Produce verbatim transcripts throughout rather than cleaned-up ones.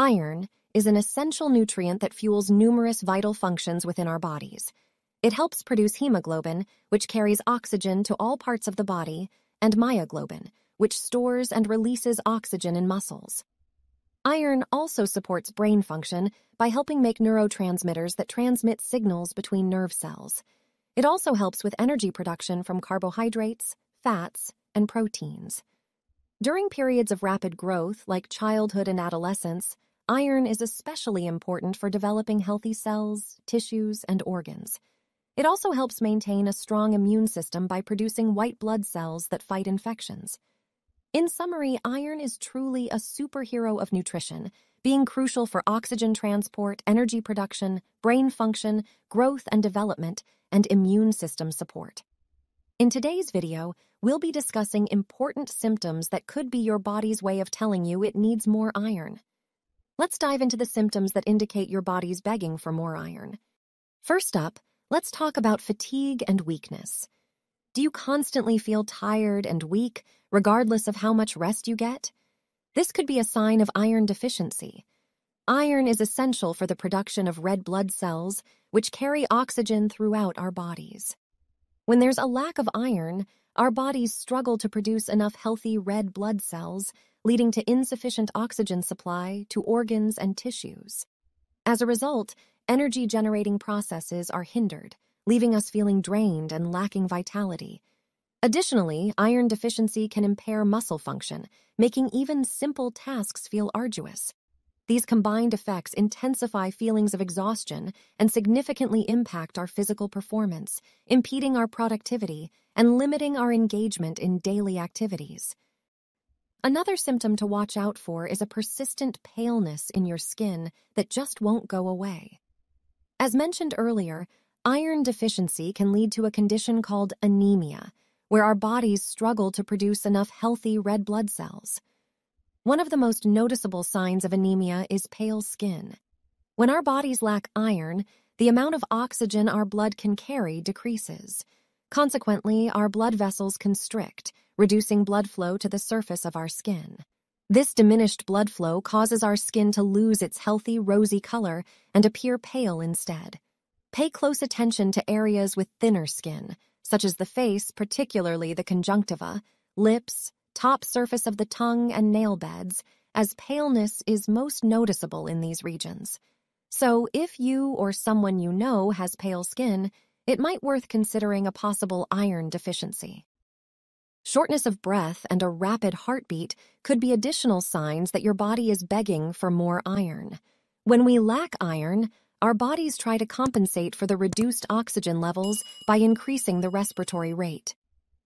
Iron is an essential nutrient that fuels numerous vital functions within our bodies. It helps produce hemoglobin, which carries oxygen to all parts of the body, and myoglobin, which stores and releases oxygen in muscles. Iron also supports brain function by helping make neurotransmitters that transmit signals between nerve cells. It also helps with energy production from carbohydrates, fats, and proteins. During periods of rapid growth, like childhood and adolescence, iron is especially important for developing healthy cells, tissues, and organs. It also helps maintain a strong immune system by producing white blood cells that fight infections. In summary, iron is truly a superhero of nutrition, being crucial for oxygen transport, energy production, brain function, growth and development, and immune system support. In today's video, we'll be discussing important symptoms that could be your body's way of telling you it needs more iron. Let's dive into the symptoms that indicate your body's begging for more iron. First up, let's talk about fatigue and weakness. Do you constantly feel tired and weak, regardless of how much rest you get? This could be a sign of iron deficiency. Iron is essential for the production of red blood cells, which carry oxygen throughout our bodies. When there's a lack of iron, our bodies struggle to produce enough healthy red blood cells, leading to insufficient oxygen supply to organs and tissues. As a result, energy-generating processes are hindered, leaving us feeling drained and lacking vitality. Additionally, iron deficiency can impair muscle function, making even simple tasks feel arduous. These combined effects intensify feelings of exhaustion and significantly impact our physical performance, impeding our productivity and limiting our engagement in daily activities. Another symptom to watch out for is a persistent paleness in your skin that just won't go away. As mentioned earlier, iron deficiency can lead to a condition called anemia, where our bodies struggle to produce enough healthy red blood cells. One of the most noticeable signs of anemia is pale skin. When our bodies lack iron, the amount of oxygen our blood can carry decreases. Consequently, our blood vessels constrict, reducing blood flow to the surface of our skin. This diminished blood flow causes our skin to lose its healthy, rosy color and appear pale instead. Pay close attention to areas with thinner skin, such as the face, particularly the conjunctiva, lips, top surface of the tongue, and nail beds, as paleness is most noticeable in these regions. So if you or someone you know has pale skin, it might be worth considering a possible iron deficiency. Shortness of breath and a rapid heartbeat could be additional signs that your body is begging for more iron. When we lack iron, our bodies try to compensate for the reduced oxygen levels by increasing the respiratory rate.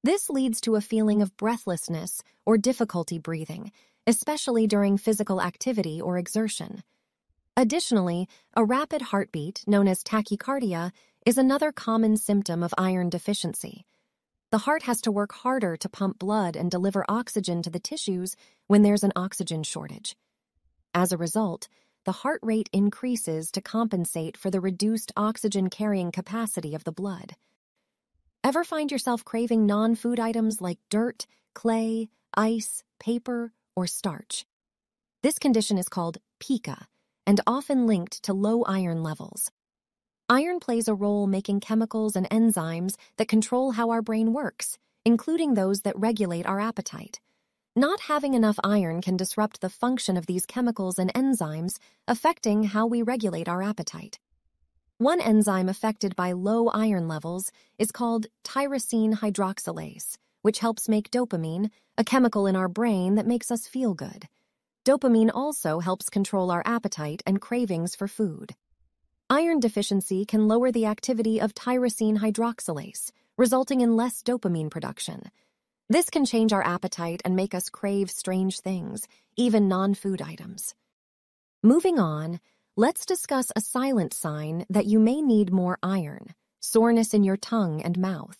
This leads to a feeling of breathlessness or difficulty breathing, especially during physical activity or exertion. Additionally, a rapid heartbeat, known as tachycardia, is another common symptom of iron deficiency. The heart has to work harder to pump blood and deliver oxygen to the tissues when there's an oxygen shortage. As a result, the heart rate increases to compensate for the reduced oxygen-carrying capacity of the blood. Ever find yourself craving non-food items like dirt, clay, ice, paper, or starch? This condition is called pica and often linked to low iron levels. Iron plays a role making chemicals and enzymes that control how our brain works, including those that regulate our appetite. Not having enough iron can disrupt the function of these chemicals and enzymes, affecting how we regulate our appetite. One enzyme affected by low iron levels is called tyrosine hydroxylase, which helps make dopamine, a chemical in our brain that makes us feel good. Dopamine also helps control our appetite and cravings for food. Iron deficiency can lower the activity of tyrosine hydroxylase, resulting in less dopamine production. This can change our appetite and make us crave strange things, even non-food items. Moving on, let's discuss a silent sign that you may need more iron: soreness in your tongue and mouth.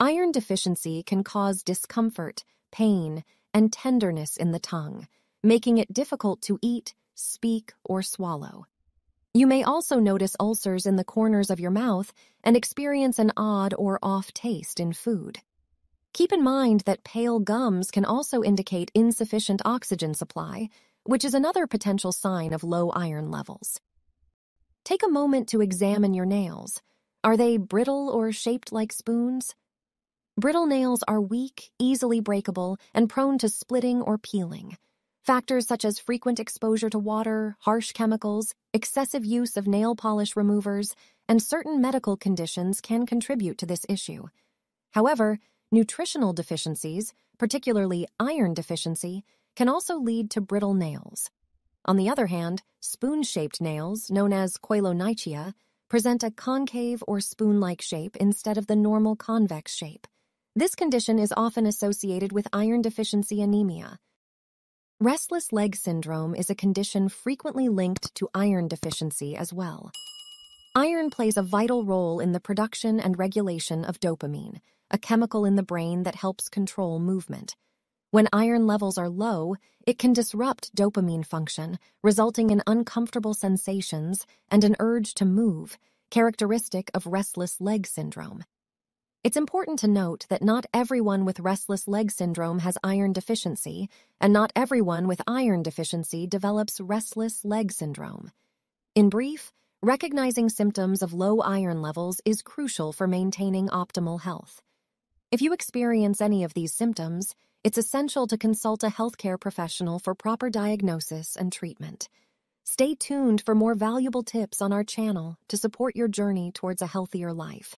Iron deficiency can cause discomfort, pain, and tenderness in the tongue, making it difficult to eat, speak, or swallow. You may also notice ulcers in the corners of your mouth and experience an odd or off taste in food. Keep in mind that pale gums can also indicate insufficient oxygen supply, which is another potential sign of low iron levels. Take a moment to examine your nails. Are they brittle or shaped like spoons? Brittle nails are weak, easily breakable, and prone to splitting or peeling. Factors such as frequent exposure to water, harsh chemicals, excessive use of nail polish removers, and certain medical conditions can contribute to this issue. However, nutritional deficiencies, particularly iron deficiency, can also lead to brittle nails. On the other hand, spoon-shaped nails, known as koilonychia, present a concave or spoon-like shape instead of the normal convex shape. This condition is often associated with iron deficiency anemia. Restless leg syndrome is a condition frequently linked to iron deficiency as well. Iron plays a vital role in the production and regulation of dopamine, a chemical in the brain that helps control movement. When iron levels are low, it can disrupt dopamine function, resulting in uncomfortable sensations and an urge to move, characteristic of restless leg syndrome. It's important to note that not everyone with restless leg syndrome has iron deficiency, and not everyone with iron deficiency develops restless leg syndrome. In brief, recognizing symptoms of low iron levels is crucial for maintaining optimal health. If you experience any of these symptoms, it's essential to consult a healthcare professional for proper diagnosis and treatment. Stay tuned for more valuable tips on our channel to support your journey towards a healthier life.